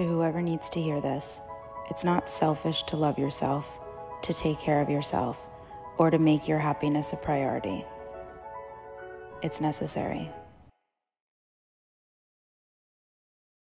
to whoever needs to hear this, it's not selfish to love yourself, to take care of yourself, or to make your happiness a priority. It's necessary.